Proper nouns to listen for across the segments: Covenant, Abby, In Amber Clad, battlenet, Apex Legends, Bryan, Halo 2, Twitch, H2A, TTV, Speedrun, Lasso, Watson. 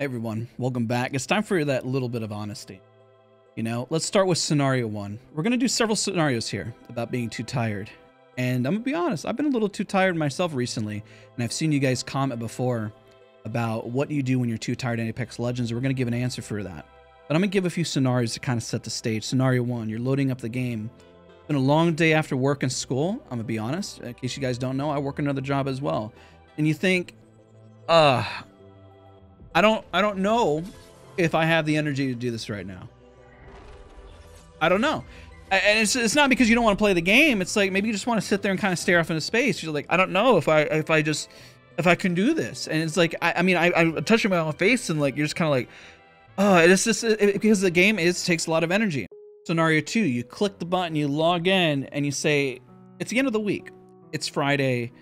Hey everyone, welcome back. It's time for that little bit of honesty. You know, let's start with scenario one. We're gonna do several scenarios here about being too tired. And I'm gonna be honest, I've been a little too tired myself recently. And I've seen you guys comment before about what you do when you're too tired in Apex Legends. We're gonna give an answer for that. But I'm gonna give a few scenarios to kind of set the stage. Scenario one, you're loading up the game. It's been a long day after work and school. I'm gonna be honest, in case you guys don't know, I work another job as well. And you think, I don't know if I have the energy to do this right now. I don't know. And it's not because you don't want to play the game. It's like, maybe you just want to sit there and kind of stare off into space. You're like, I don't know if I can do this. And it's like, I mean, I'm touching my own face and like, you're just kind of like, oh, it's just because the game takes a lot of energy. Scenario two, you click the button, you log in and you say, it's the end of the week. It's Friday.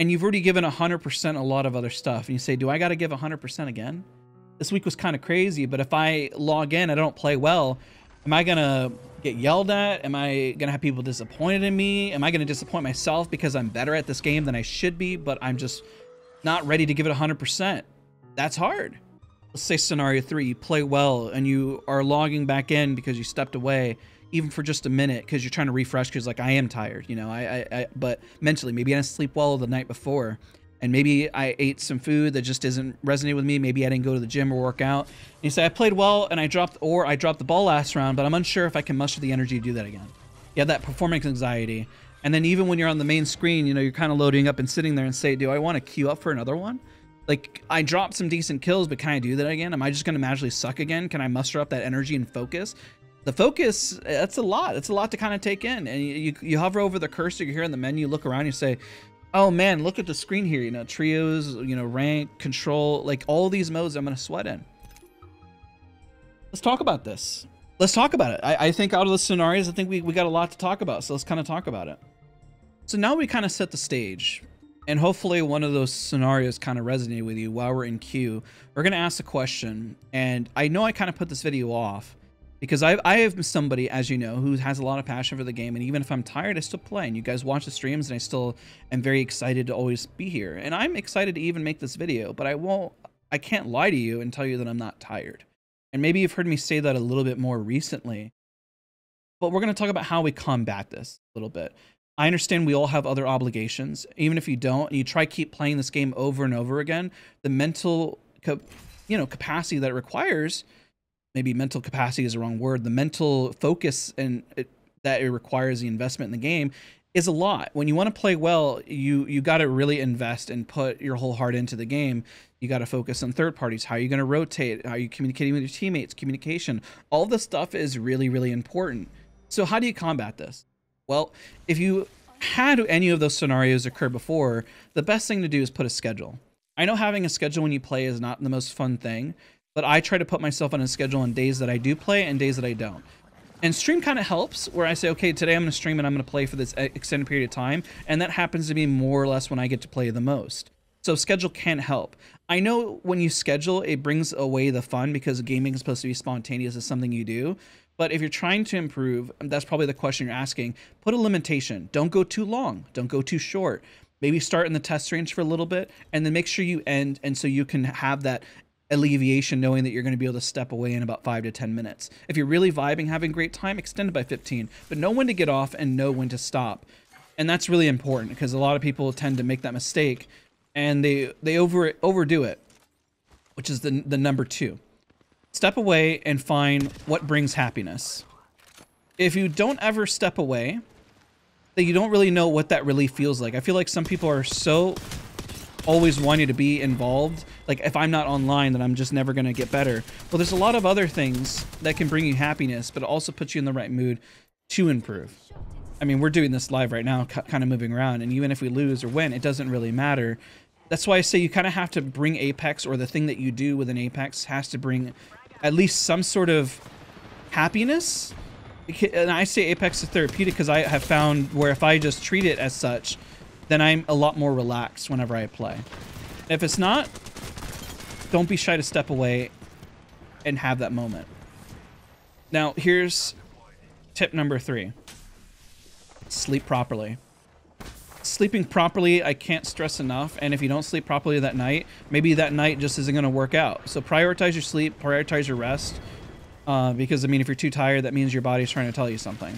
And you've already given 100% a lot of other stuff. And you say, do I got to give 100% again? This week was kind of crazy, but if I log in, I don't play well. Am I going to get yelled at? Am I going to have people disappointed in me? Am I going to disappoint myself because I'm better at this game than I should be, but I'm just not ready to give it 100%? That's hard. Let's say scenario three, you play well and you are logging back in because you stepped away even for just a minute because you're trying to refresh because like I am tired, you know, but mentally maybe I didn't sleep well the night before and maybe I ate some food that just doesn't resonate with me. Maybe I didn't go to the gym or work out. And you say, I played well and I dropped the ball last round, but I'm unsure if I can muster the energy to do that again. You have that performance anxiety. And then even when you're on the main screen, you know, you're kind of loading up and sitting there and say, do I want to queue up for another one? Like I dropped some decent kills, but can I do that again? Am I just going to magically suck again? Can I muster up that energy and focus? The focus, that's a lot. It's a lot to kind of take in. And you hover over the cursor, you're here in the menu, look around, you say, oh man, look at the screen here. You know, trios, you know, rank, control, like all these modes I'm going to sweat in. Let's talk about this. Let's talk about it. I think out of the scenarios, I think we got a lot to talk about. So let's kind of talk about it. So now we kind of set the stage. And hopefully one of those scenarios kind of resonated with you while we're in queue. We're going to ask a question. And I know I kind of put this video off. Because I have somebody, as you know, who has a lot of passion for the game. And even if I'm tired, I still play. And you guys watch the streams and I still am very excited to always be here. And I'm excited to even make this video. But I can't lie to you and tell you that I'm not tired. And maybe you've heard me say that a little bit more recently. But we're going to talk about how we combat this a little bit. I understand we all have other obligations. Even if you don't, and you try to keep playing this game over and over again, the mental capacity that it requires... Maybe mental capacity is the wrong word. The mental focus and that it requires, the investment in the game, is a lot. When you want to play well, you got to really invest and put your whole heart into the game. You got to focus on third parties. How are you going to rotate? How are you communicating with your teammates? Communication. All this stuff is really, really important. So how do you combat this? Well, if you had any of those scenarios occur before, the best thing to do is put a schedule. I know having a schedule when you play is not the most fun thing. But I try to put myself on a schedule on days that I do play and days that I don't. And stream kind of helps where I say, okay, today I'm going to stream and I'm going to play for this extended period of time. And that happens to be more or less when I get to play the most. So schedule can help. I know when you schedule, it brings away the fun because gaming is supposed to be spontaneous. It's something you do. But if you're trying to improve, that's probably the question you're asking. Put a limitation. Don't go too long. Don't go too short. Maybe start in the test range for a little bit and then make sure you end. And so you can have that alleviation knowing that you're going to be able to step away in about 5 to 10 minutes. If you're really vibing, having a great time, extend it by 15, but know when to get off and know when to stop. And that's really important because a lot of people tend to make that mistake and they overdo it, which is the number two. Step away and find what brings happiness. If you don't ever step away, then you don't really know what that really feels like. I feel like some people are so always want you to be involved. Like if I'm not online, then I'm just never going to get better. Well, there's a lot of other things that can bring you happiness, but also put you in the right mood to improve. I mean, we're doing this live right now, kind of moving around. And even if we lose or win, it doesn't really matter. That's why I say you kind of have to bring Apex, or the thing that you do with an Apex has to bring at least some sort of happiness. And I say Apex is therapeutic because I have found where if I just treat it as such, then I'm a lot more relaxed whenever I play. If it's not, don't be shy to step away and have that moment. Now, here's tip number three. Sleep properly. sleeping properly, I can't stress enough. And if you don't sleep properly that night, maybe that night just isn't going to work out. So prioritize your sleep, prioritize your rest. Because, I mean, if you're too tired, that means your body's trying to tell you something.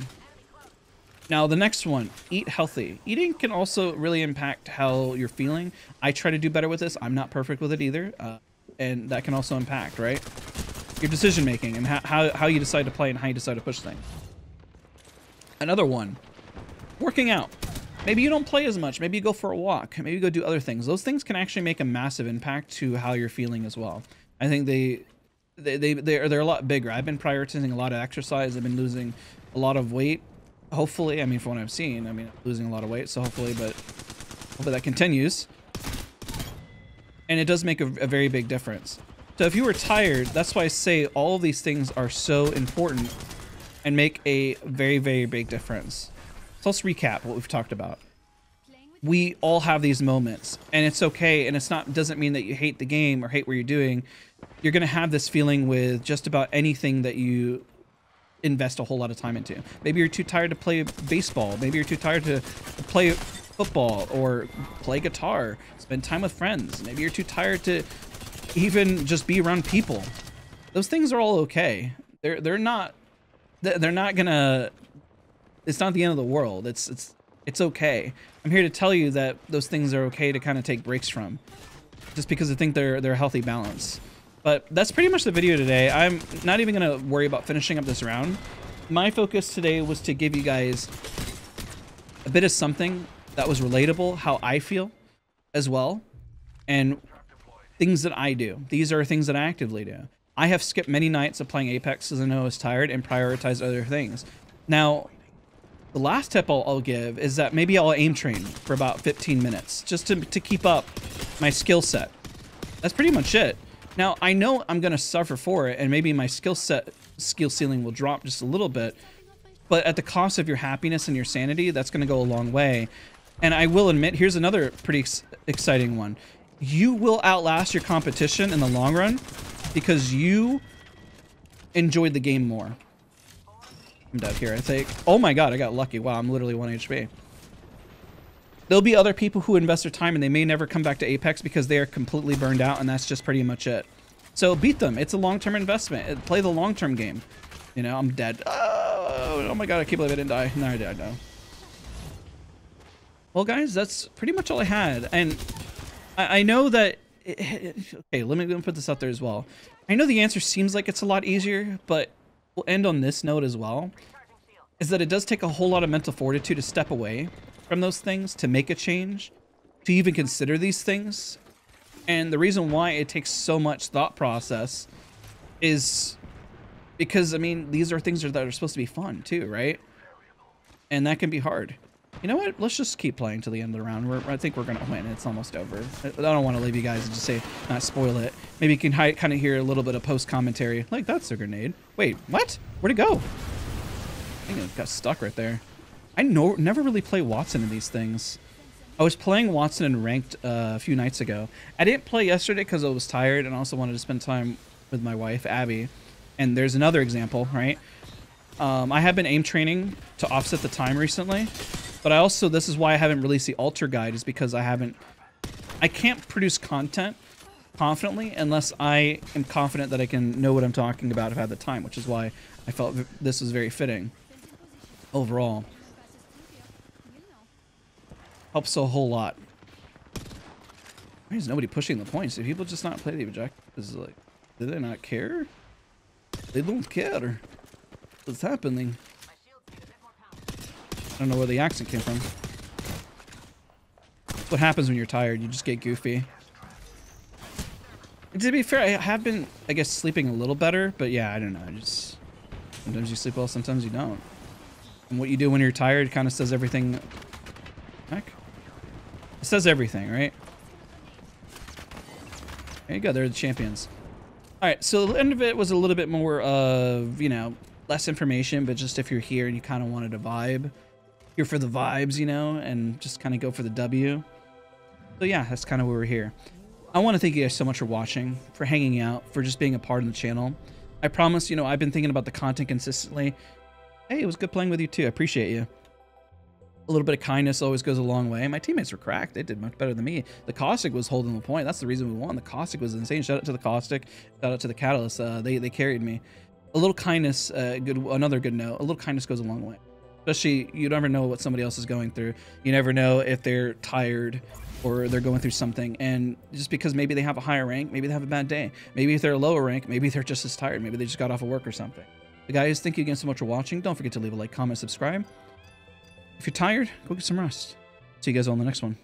Now, the next one, eat healthy. Eating can also really impact how you're feeling. I try to do better with this. I'm not perfect with it either. And that can also impact, right? Your decision making and how you decide to play and how you decide to push things. Another one, working out. Maybe you don't play as much. Maybe you go for a walk. Maybe you go do other things. Those things can actually make a massive impact to how you're feeling as well. I think they're a lot bigger. I've been prioritizing a lot of exercise. I've been losing a lot of weight. Hopefully, I mean, from what I've seen, I mean, I'm losing a lot of weight. So hopefully, but hopefully that continues. And it does make a very big difference. So if you were tired, that's why I say all of these things are so important and make a very, very big difference. So let's recap what we've talked about. We all have these moments, and it's okay, and it's not, doesn't mean that you hate the game or hate what you're doing. You're gonna have this feeling with just about anything that you invest a whole lot of time into. Maybe you're too tired to play baseball. Maybe you're too tired to play football or play guitar, spend time with friends. Maybe you're too tired to even just be around people. Those things are all okay. They're not gonna, it's not the end of the world. It's okay. I'm here to tell you that those things are okay to kind of take breaks from, just because I think they're a healthy balance. But that's pretty much the video today. I'm not even gonna worry about finishing up this round. My focus today was to give you guys a bit of something that was relatable, how I feel as well, and things that I do. These are things that I actively do. I have skipped many nights of playing Apex as I know I was tired and prioritized other things. Now, the last tip I'll give is that maybe I'll aim train for about 15 minutes just to keep up my skill set. That's pretty much it. Now, I know I'm going to suffer for it, and maybe my skill ceiling will drop just a little bit, but at the cost of your happiness and your sanity, that's going to go a long way. And I will admit, here's another pretty exciting one. You will outlast your competition in the long run because you enjoyed the game more. I'm dead here, I think. Oh my god, I got lucky. Wow, I'm literally 1 HP. There'll be other people who invest their time and they may never come back to Apex because they are completely burned out, and that's just pretty much it. So beat them. It's a long-term investment. Play the long-term game. You know, I'm dead. Oh my god, I can't believe I didn't die. No, I did, no. Well, guys, that's pretty much all I had. And I know that... Okay, let me put this out there as well. I know the answer seems like it's a lot easier, but... we'll end on this note as well, is that it does take a whole lot of mental fortitude to step away from those things, to make a change, to even consider these things. And the reason why it takes so much thought process is because, I mean, these are things that are supposed to be fun too, right? And that can be hard. You know what? Let's just keep playing till the end of the round. I think we're going to win. It's almost over. I don't want to leave you guys and just say, not spoil it. Maybe you can kind of hear a little bit of post-commentary. Like, that's a grenade. Wait, what? Where'd it go? I think it got stuck right there. I never really play Watson in these things. I was playing Watson in Ranked a few nights ago. I didn't play yesterday because I was tired and also wanted to spend time with my wife, Abby. And there's another example, right? I have been aim training to offset the time recently. But I also, this is why I haven't released the altar guide, is because I can't produce content confidently unless I am confident that I can know what I'm talking about if I have the time, which is why I felt this was very fitting overall. Helps a whole lot. Why is nobody pushing the points? Do people just not play the objectives? Like, do they not care? They don't care. What's happening? I don't know where the accent came from. That's what happens when you're tired. You just get goofy. And to be fair, I have been, I guess, sleeping a little better. But yeah, I don't know. Just sometimes you sleep well, sometimes you don't. And what you do when you're tired kind of says everything. Heck, it says everything, right? There you go. They're the champions. All right. So the end of it was a little bit more of, you know, less information, but just if you're here and you kind of wanted a vibe. Here for the vibes, you know, and just kind of go for the W. So yeah, that's kind of where we're here. I want to thank you guys so much for watching, for hanging out, for just being a part of the channel. I promise, you know, I've been thinking about the content consistently. Hey, it was good playing with you too. I appreciate you. A little bit of kindness always goes a long way. My teammates were cracked. They did much better than me. The Caustic was holding the point. That's the reason we won. The Caustic was insane. Shout out to the Caustic. Shout out to the Catalyst. They carried me. A little kindness, another good note. A little kindness goes a long way. Especially, you never know what somebody else is going through. You never know if they're tired or they're going through something. And just because maybe they have a higher rank, maybe they have a bad day. Maybe if they're a lower rank, maybe they're just as tired. Maybe they just got off of work or something. But guys, thank you again so much for watching. Don't forget to leave a like, comment, subscribe. If you're tired, go get some rest. See you guys all in the next one.